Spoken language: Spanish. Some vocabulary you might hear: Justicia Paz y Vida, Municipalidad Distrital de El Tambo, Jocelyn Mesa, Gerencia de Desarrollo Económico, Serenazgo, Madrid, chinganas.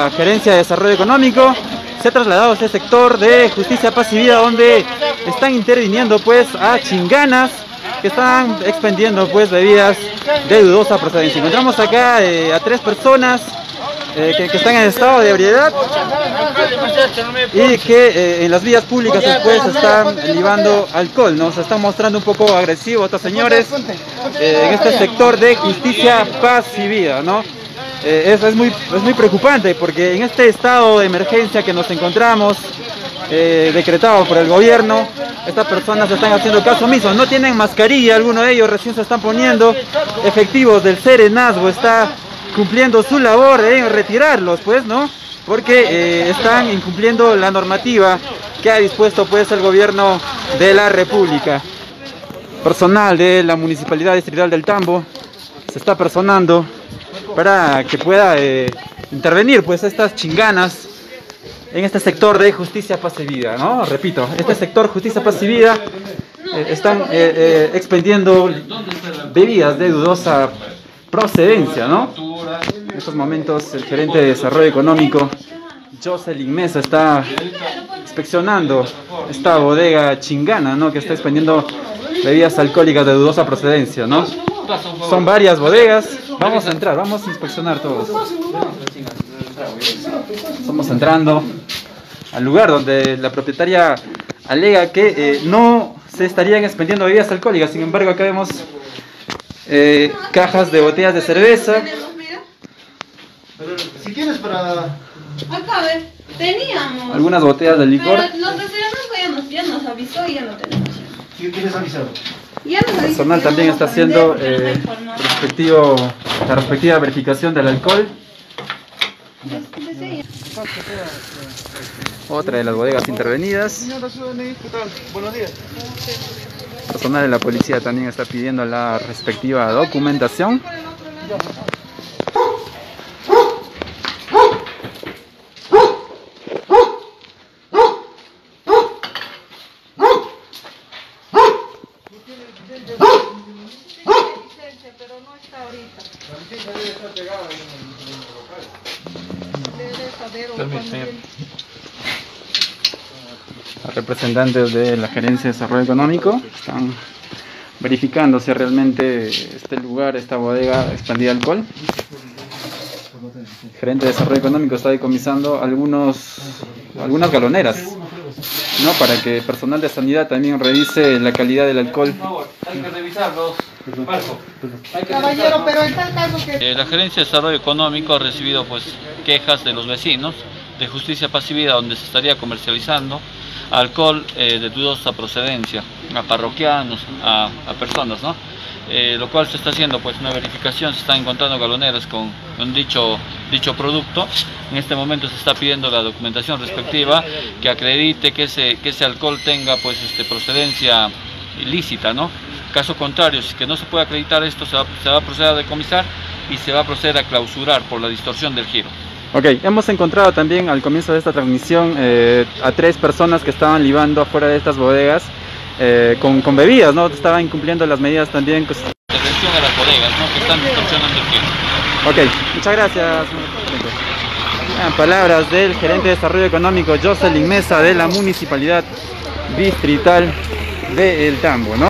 La Gerencia de Desarrollo Económico se ha trasladado a este sector de Justicia, Paz y Vida, donde están interviniendo pues a chinganas que están expendiendo pues bebidas de dudosa procedencia. Encontramos acá a tres personas que están en estado de ebriedad y que en las vías públicas después están libando alcohol, ¿no? Se están mostrando un poco agresivos estos señores en este sector de Justicia, Paz y Vida, ¿no? Es muy preocupante porque en este estado de emergencia que nos encontramos, decretado por el gobierno, estas personas están haciendo caso omiso, no tienen mascarilla, algunos de ellos recién se están poniendo, efectivos del Serenazgo está cumpliendo su labor en retirarlos, pues, ¿no? Porque están incumpliendo la normativa que ha dispuesto pues el gobierno de la República. Personal de la Municipalidad Distrital del Tambo se está personando para que pueda intervenir pues estas chinganas en este sector de Justicia, Paz y Vida, ¿no? Repito, este sector Justicia, Paz y Vida están expendiendo bebidas de dudosa procedencia, ¿no? En estos momentos el gerente de Desarrollo Económico, Jocelyn Mesa, está inspeccionando esta bodega chingana, ¿no? Que está expendiendo bebidas alcohólicas de dudosa procedencia, ¿no? Son varias bodegas. Vamos a entrar, vamos a inspeccionar todos. Estamos entrando al lugar donde la propietaria alega que no se estarían expendiendo bebidas alcohólicas. Sin embargo, acá vemos cajas de botellas de cerveza. Si quieres para... Acá, teníamos algunas botellas de licor. Pero los vecinos ya nos avisó y ya no tenemos. ¿Quién les avisó? El personal también está haciendo la respectiva verificación del alcohol. Otra de las bodegas intervenidas. El personal de la policía también está pidiendo la respectiva documentación. Pero no está ahorita. La licencia debe estar pegada en el local. Los representantes de la Gerencia de Desarrollo Económico están verificando si realmente este lugar, esta bodega, expandía alcohol. El gerente de Desarrollo Económico está decomisando algunas galoneras, ¿no? Para que el personal de sanidad también revise la calidad del alcohol. Por favor, hay que revisarlos. Caballero, pero en tal caso que... La Gerencia de Desarrollo Económico ha recibido pues quejas de los vecinos de Justicia, Paz y Vida, donde se estaría comercializando alcohol de dudosa procedencia a parroquianos, a personas, ¿no? Lo cual se está haciendo pues una verificación, se están encontrando galoneras con dicho producto. En este momento se está pidiendo la documentación respectiva que acredite que ese alcohol tenga pues procedencia ilícita, ¿no? Caso contrario, si que no se puede acreditar esto, se va a proceder a decomisar y se va a proceder a clausurar por la distorsión del giro. Ok, hemos encontrado también al comienzo de esta transmisión a tres personas que estaban libando afuera de estas bodegas con bebidas, ¿no? Estaban incumpliendo las medidas también. Atención a las bodegas, ¿no? Que están distorsionando el giro. Ok, muchas gracias. En palabras del gerente de Desarrollo Económico, Jocelyn Mesa, de la Municipalidad Distrital de El Tambo, ¿no?